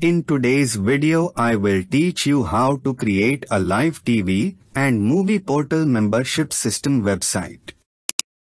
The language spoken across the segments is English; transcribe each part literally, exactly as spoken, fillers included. In today's video, I will teach you how to create a live T V and movie portal membership system website.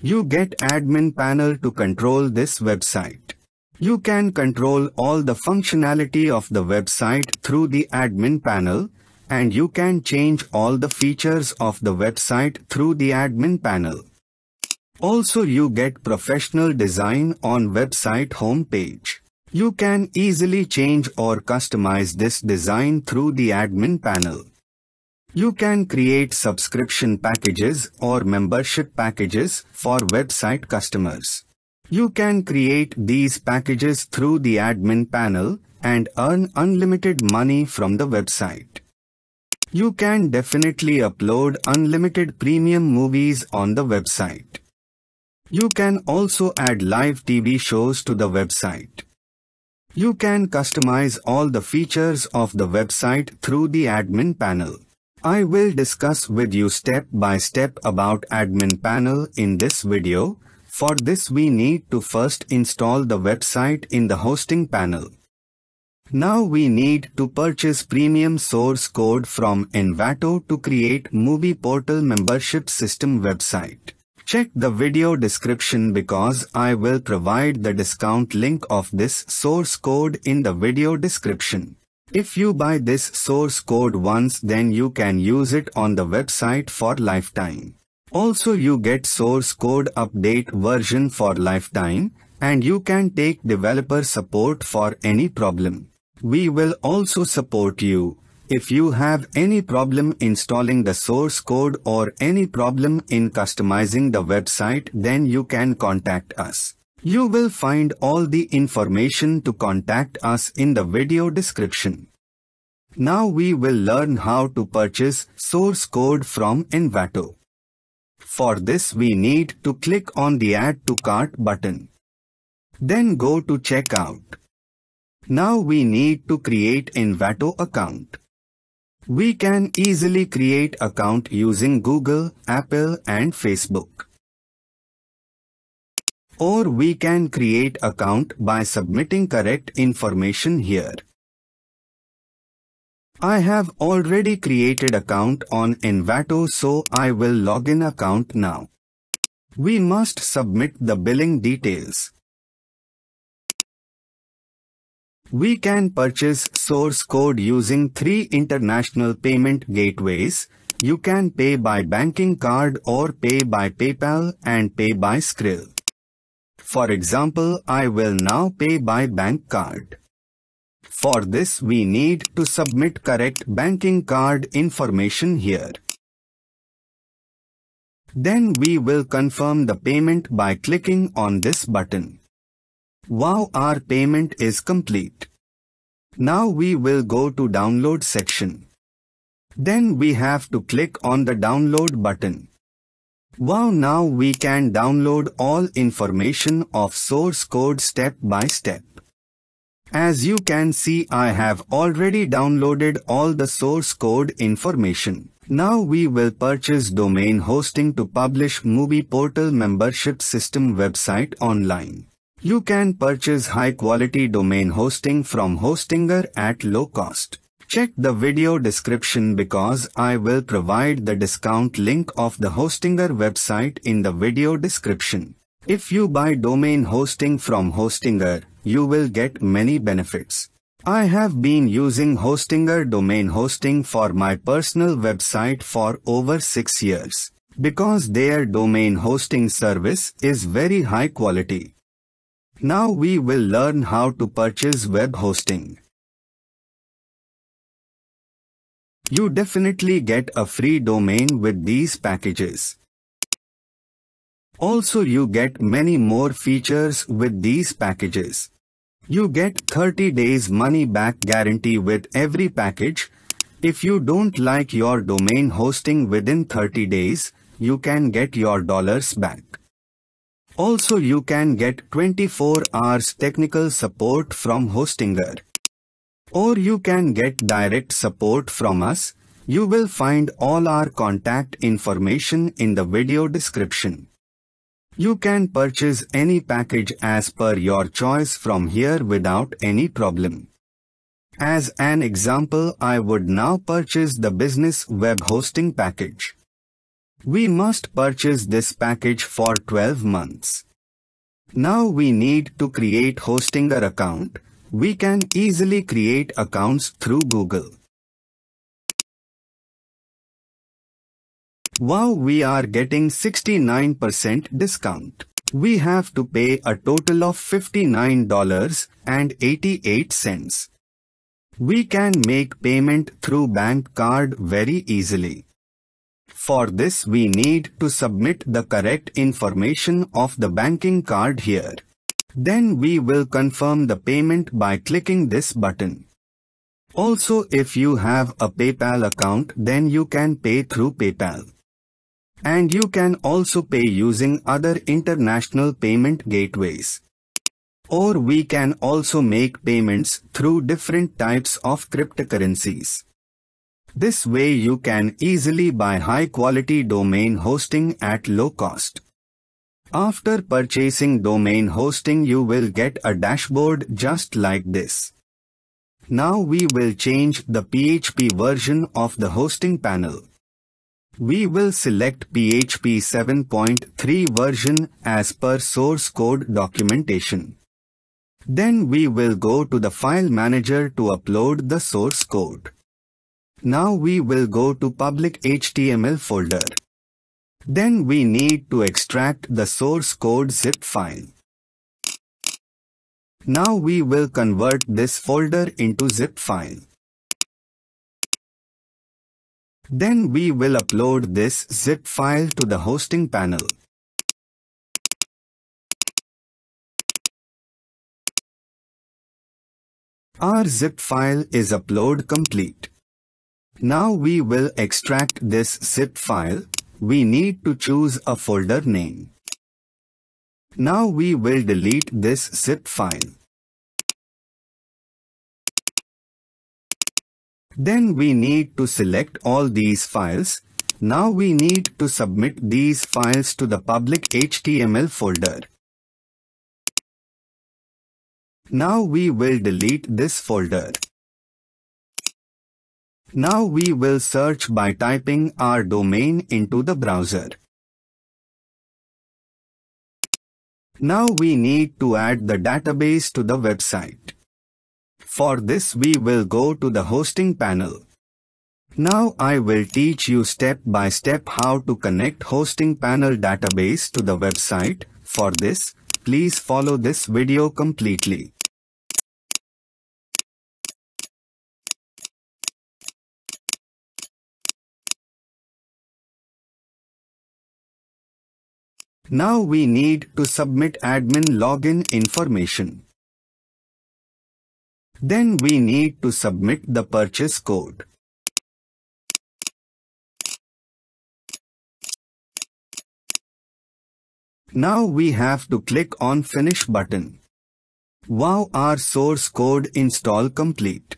You get admin panel to control this website. You can control all the functionality of the website through the admin panel, and you can change all the features of the website through the admin panel. Also, you get professional design on website homepage. You can easily change or customize this design through the admin panel. You can create subscription packages or membership packages for website customers. You can create these packages through the admin panel and earn unlimited money from the website. You can definitely upload unlimited premium movies on the website. You can also add live T V shows to the website. You can customize all the features of the website through the admin panel. I will discuss with you step by step about admin panel in this video. For this, we need to first install the website in the hosting panel. Now we need to purchase premium source code from Envato to create movie portal membership system website. Check the video description because I will provide the discount link of this source code in the video description. If you buy this source code once, then you can use it on the website for lifetime. Also, you get source code update version for lifetime, and you can take developer support for any problem. We will also support you if you have any problem installing the source code or any problem in customizing the website, then you can contact us. You will find all the information to contact us in the video description. Now we will learn how to purchase source code from Envato. For this, we need to click on the Add to Cart button. Then go to Checkout. Now we need to create Envato account. We can easily create account using Google, Apple and Facebook. Or we can create account by submitting correct information here. I have already created account on Envato, so I will log in account now. We must submit the billing details. We can purchase source code using three international payment gateways. You can pay by banking card or pay by PayPal and pay by Skrill. For example, I will now pay by bank card. For this, we need to submit correct banking card information here. Then we will confirm the payment by clicking on this button. Wow, our payment is complete. Now we will go to download section. Then we have to click on the download button. Wow, now we can download all information of source code step by step. As you can see, I have already downloaded all the source code information. Now we will purchase domain hosting to publish movie portal membership system website online. You can purchase high-quality domain hosting from Hostinger at low cost. Check the video description because I will provide the discount link of the Hostinger website in the video description. If you buy domain hosting from Hostinger, you will get many benefits. I have been using Hostinger domain hosting for my personal website for over six years because their domain hosting service is very high quality. Now we will learn how to purchase web hosting. You definitely get a free domain with these packages. Also, you get many more features with these packages. You get thirty days money back guarantee with every package. If you don't like your domain hosting within thirty days, you can get your dollars back. Also, you can get twenty-four hours technical support from Hostinger. Or you can get direct support from us. You will find all our contact information in the video description. You can purchase any package as per your choice from here without any problem. As an example, I would now purchase the business web hosting package. We must purchase this package for twelve months. Now we need to create Hostinger account. We can easily create accounts through Google. Wow, we are getting sixty-nine percent discount. We have to pay a total of fifty-nine dollars and eighty-eight cents. We can make payment through bank card very easily. For this, we need to submit the correct information of the banking card here. Then we will confirm the payment by clicking this button. Also, if you have a PayPal account, then you can pay through PayPal. And you can also pay using other international payment gateways. Or we can also make payments through different types of cryptocurrencies. This way you can easily buy high-quality domain hosting at low cost. After purchasing domain hosting, you will get a dashboard just like this. Now we will change the P H P version of the hosting panel. We will select P H P seven point three version as per source code documentation. Then we will go to the file manager to upload the source code. Now we will go to public H T M L folder. Then we need to extract the source code zip file. Now we will convert this folder into zip file. Then we will upload this zip file to the hosting panel. Our zip file is upload complete. Now we will extract this zip file. We need to choose a folder name. Now we will delete this zip file. Then we need to select all these files. Now we need to submit these files to the public H T M L folder. Now we will delete this folder. Now we will search by typing our domain into the browser. Now we need to add the database to the website. For this, we will go to the hosting panel. Now I will teach you step by step how to connect hosting panel database to the website. For this, please follow this video completely. Now we need to submit admin login information. Then we need to submit the purchase code. Now we have to click on Finish button. Wow, our source code install complete.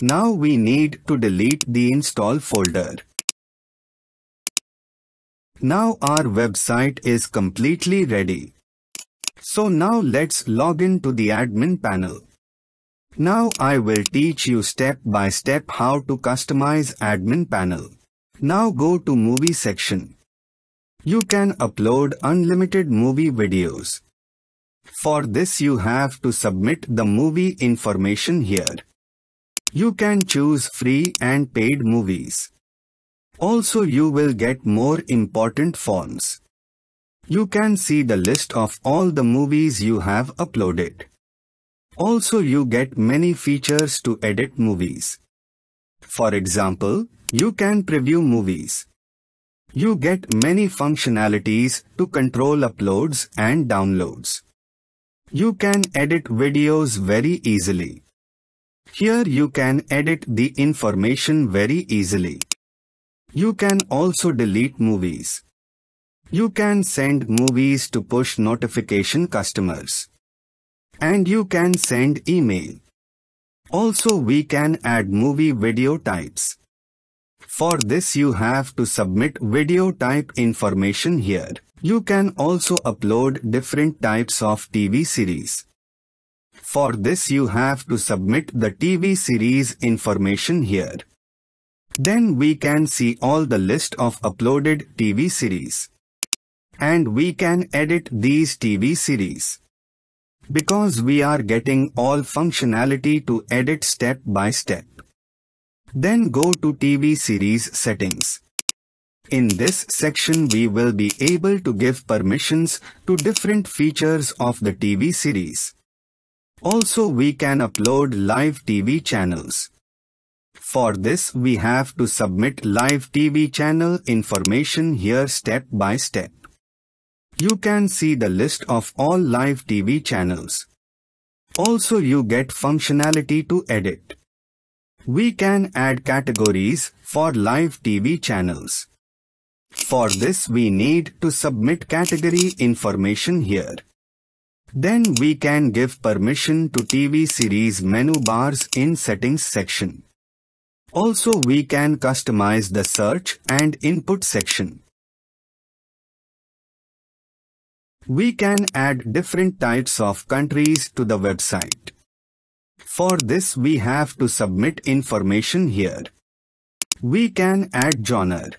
Now we need to delete the install folder. Now our website is completely ready. So now let's log in to the admin panel. Now I will teach you step by step how to customize admin panel. Now go to movie section. You can upload unlimited movie videos. For this you have to submit the movie information here. You can choose free and paid movies. Also, you will get more important forms. You can see the list of all the movies you have uploaded. Also, you get many features to edit movies. For example, you can preview movies. You get many functionalities to control uploads and downloads. You can edit videos very easily. Here you can edit the information very easily. You can also delete movies. You can send movies to push notification customers. And you can send email. Also, we can add movie video types. For this, you have to submit video type information here. You can also upload different types of T V series. For this you have to submit the T V series information here. Then we can see all the list of uploaded T V series. And we can edit these T V series. Because we are getting all functionality to edit step by step. Then go to T V series settings. In this section we will be able to give permissions to different features of the T V series. Also we can upload live T V channels. For this we have to submit live T V channel information here step by step. You can see the list of all live T V channels. Also you get functionality to edit. We can add categories for live T V channels. For this we need to submit category information here. Then we can give permission to T V series menu bars in settings section. Also we can customize the search and input section. We can add different types of countries to the website. For this we have to submit information here. We can add genre.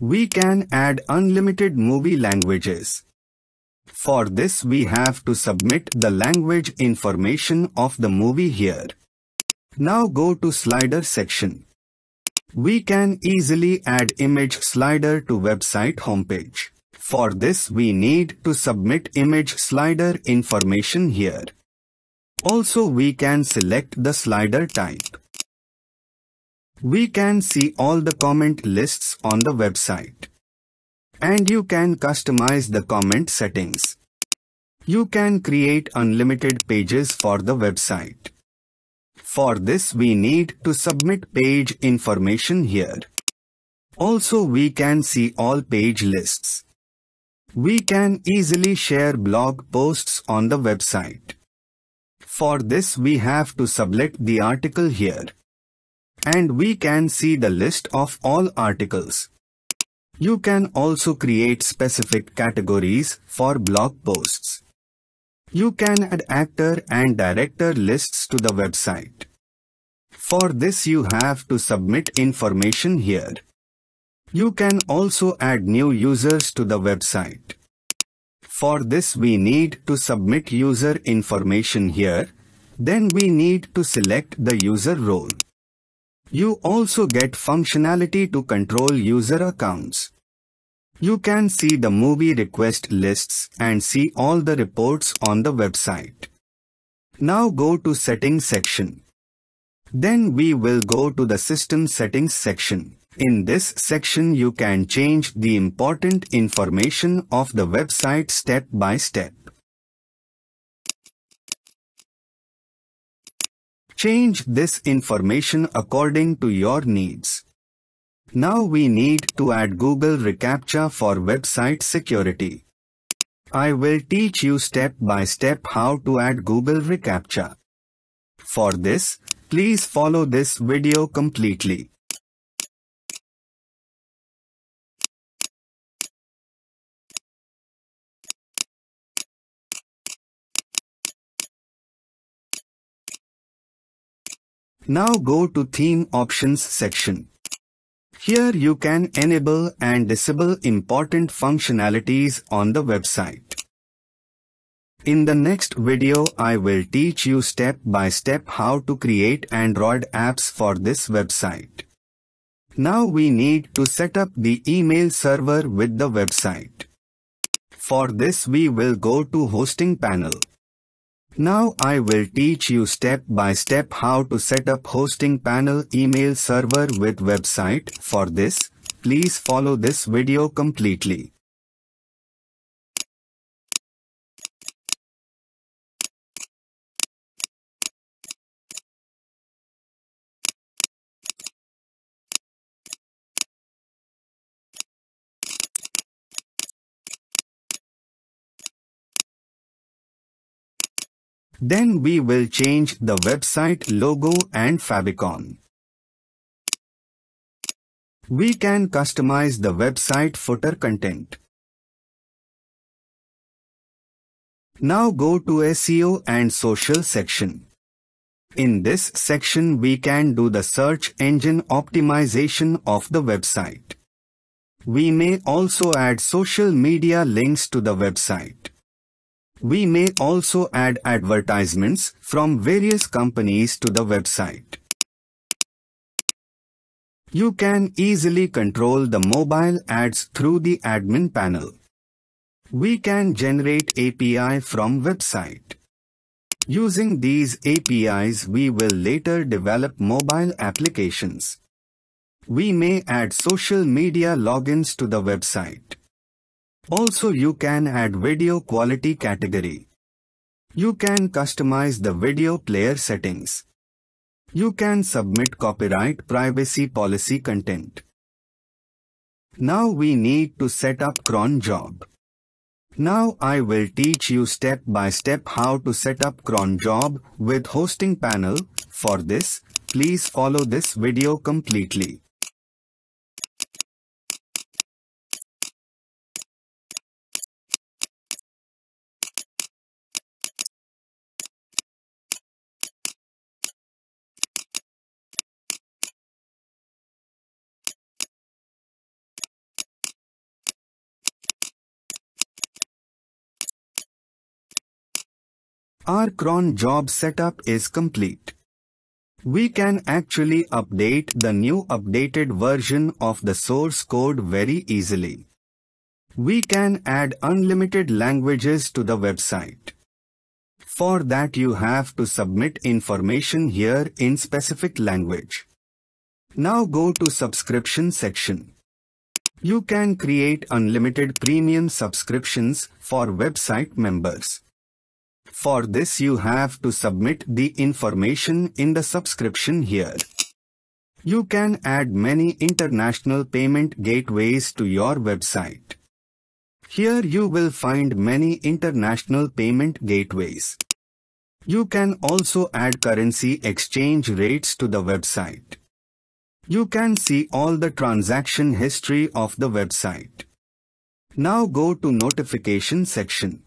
We can add unlimited movie languages. For this we have to submit the language information of the movie here. Now go to slider section. We can easily add image slider to website homepage. For this we need to submit image slider information here. Also we can select the slider type. We can see all the comment lists on the website. And you can customize the comment settings. You can create unlimited pages for the website. For this we need to submit page information here. Also we can see all page lists. We can easily share blog posts on the website. For this we have to select the article here. And we can see the list of all articles. You can also create specific categories for blog posts. You can add actor and director lists to the website. For this you have to submit information here. You can also add new users to the website. For this we need to submit user information here. Then we need to select the user role. You also get functionality to control user accounts. You can see the movie request lists and see all the reports on the website. Now go to settings section. Then we will go to the system settings section. In this section you can change the important information of the website step by step. Change this information according to your needs. Now we need to add Google ReCAPTCHA for website security. I will teach you step by step how to add Google ReCAPTCHA. For this, please follow this video completely. Now go to Theme Options section. Here you can enable and disable important functionalities on the website. In the next video I will teach you step by step how to create Android apps for this website. Now we need to set up the email server with the website. For this we will go to Hosting Panel. Now I will teach you step by step how to set up Hosting Panel email server with website. For this, please follow this video completely. Then we will change the website logo and favicon. We can customize the website footer content. Now go to S E O and social section. In this section, we can do the search engine optimization of the website. We may also add social media links to the website. We may also add advertisements from various companies to the website. You can easily control the mobile ads through the admin panel. We can generate A P I from website. Using these A P Is, we will later develop mobile applications. We may add social media logins to the website. Also, you can add video quality category. You can customize the video player settings. You can submit copyright privacy policy content. Now we need to set up cron job. Now I will teach you step by step how to set up cron job with hosting panel. For this, please follow this video completely. Our cron job setup is complete. We can actually update the new updated version of the source code very easily. We can add unlimited languages to the website. For that, you have to submit information here in specific language. Now go to subscription section. You can create unlimited premium subscriptions for website members. For this, you have to submit the information in the subscription here. You can add many international payment gateways to your website. Here you will find many international payment gateways. You can also add currency exchange rates to the website. You can see all the transaction history of the website. Now go to notification section.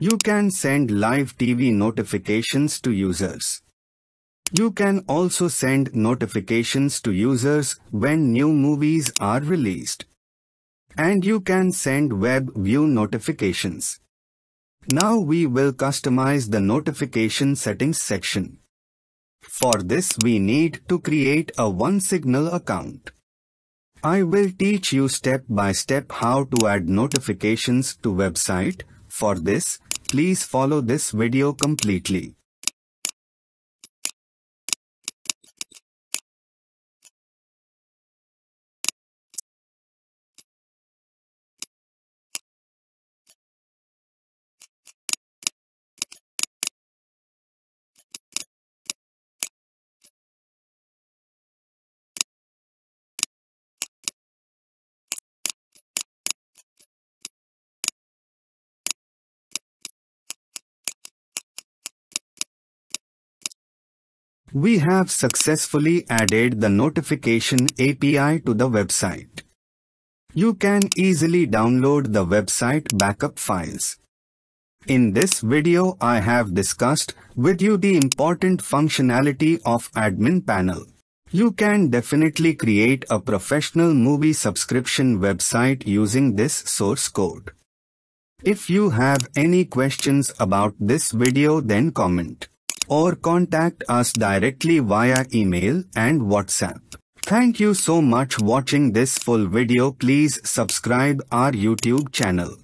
You can send live T V notifications to users. You can also send notifications to users when new movies are released. And you can send web view notifications. Now we will customize the notification settings section. For this, we need to create a OneSignal account. I will teach you step by step how to add notifications to website. For this, please follow this video completely. We have successfully added the notification A P I to the website. You can easily download the website backup files. In this video, I have discussed with you the important functionality of admin panel. You can definitely create a professional movie subscription website using this source code. If you have any questions about this video, then comment or contact us directly via email and WhatsApp. Thank you so much watching this full video. Please subscribe our YouTube channel.